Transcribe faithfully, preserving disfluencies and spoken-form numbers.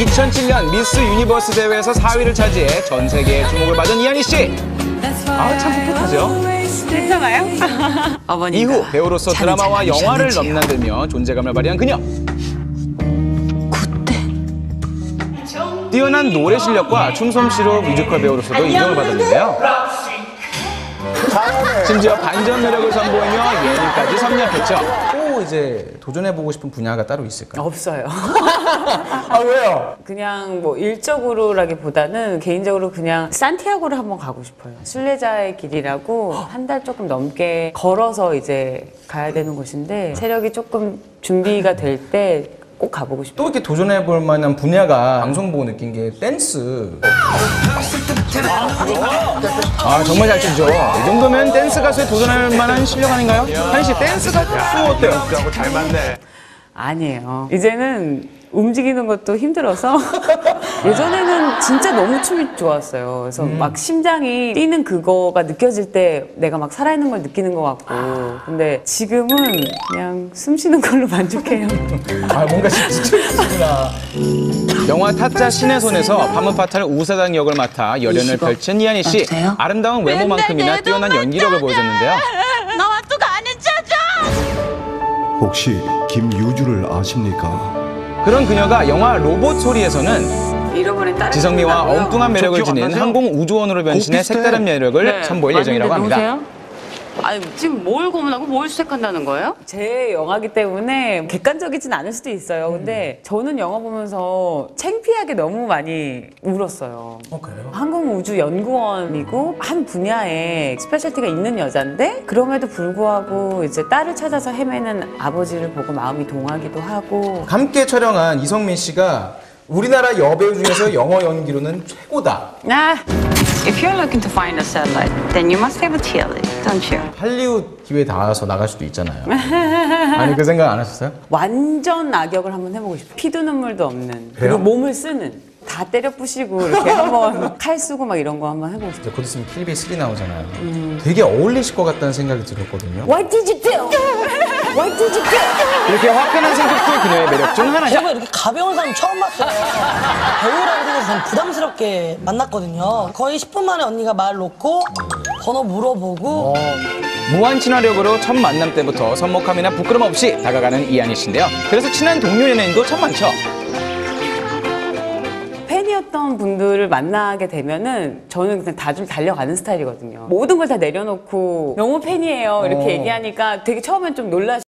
이천칠 년 미스 유니버스 대회에서 사 위를 차지해 전 세계에 주목을 받은 이하늬 씨. 아, 참 뿌듯하죠? 괜찮아요? 이후 배우로서 드라마와 영화를 넘나들며 존재감을 발휘한 그녀. 그때. 뛰어난 노래 실력과 춤 솜씨로 뮤지컬 배우로서도 인정을 받았는데요. 심지어 반전 매력을 선보이며 예능까지 섭렵했죠. 또 이제 도전해보고 싶은 분야가 따로 있을까요? 없어요. 아, 왜요? 그냥 뭐 일적으로라기보다는 개인적으로 그냥 산티아고를 한번 가고 싶어요. 순례자의 길이라고 한 달 조금 넘게 걸어서 이제 가야 되는 곳인데 체력이 조금 준비가 될 때 꼭 가보고 싶어요. 또 이렇게 도전해볼 만한 분야가 방송 보고 느낀 게 댄스. 아, 정말 잘 추죠. 이 정도면 댄스 가수에 도전할 만한 실력 아닌가요? 한희 씨, 댄스 가수 어때요? 잘 맞네. 아니에요. 이제는 움직이는 것도 힘들어서 예전에는 진짜 너무 춤이 좋았어요. 그래서 음. 막 심장이 뛰는 그거가 느껴질 때 내가 막 살아있는 걸 느끼는 것 같고, 근데 지금은 그냥 숨 쉬는 걸로 만족해요. 아, 뭔가 진짜 힘들구나. 영화 타짜 신의 손에서 팜므파탈 우사당 역을 맡아 열연을 펼친 이하늬 씨. 아, 아름다운 외모만큼이나 뛰어난 연기력을 보여줬는데요. 나와 또 가는 자자. 혹시 김유주를 아십니까? 그런 그녀가 영화 로봇 소리에서는 지성미와 엉뚱한 매력을 지닌 항공우주원으로 변신해 색다른 매력을 네, 선보일 예정이라고 합니다. 아니, 지금 뭘 고민하고 뭘 수색한다는 거예요? 제 영화기 때문에 객관적이진 않을 수도 있어요. 근데 음. 저는 영화 보면서 창피하게 너무 많이 울었어요. 어, 그래요? 항공우주연구원이고 한 분야에 스페셜티가 있는 여잔데 그럼에도 불구하고 이제 딸을 찾아서 헤매는 아버지를 보고 마음이 동하기도 하고. 함께 촬영한 이성민 씨가 우리나라 여배우 중에서 영어 연기로는 최고다. 아. If you're looking to find a satellite, then you must have a T L A, don't you? 할리우드 기회 닿아서 나갈 수도 있잖아요. 아니, 그 생각 안 하셨어요? 완전 악역을 한번 해보고 싶어요. 피도 눈물도 없는, 그리고 몸을 쓰는, 다 때려 부시고 이렇게 한번 칼 쓰고 막 이런 거 한번 해보고 싶어요. 곧 있으면 케이 비 쓰리 나오잖아요. 음. 되게 어울리실 것 같다는 생각이 들었거든요. What did you do? What did you do? 이렇게 화끈한 생각도 그녀의 매력 중 하나죠. 정말 이렇게 가벼운 사람 처음 봤어요. 배우라고 생각해서 저는 부담스럽게 만났거든요. 거의 십 분 만에 언니가 말 놓고 번호 물어보고. 어. 무한 친화력으로 첫 만남 때부터 서먹함이나 부끄럼 없이 다가가는 이하늬 씨인데요. 그래서 친한 동료 연예인도 참 많죠. 팬이었던 분들을 만나게 되면은 저는 그냥 다 좀 달려가는 스타일이거든요. 모든 걸 다 내려놓고 너무 팬이에요 이렇게 어. 얘기하니까 되게 처음엔 좀 놀라시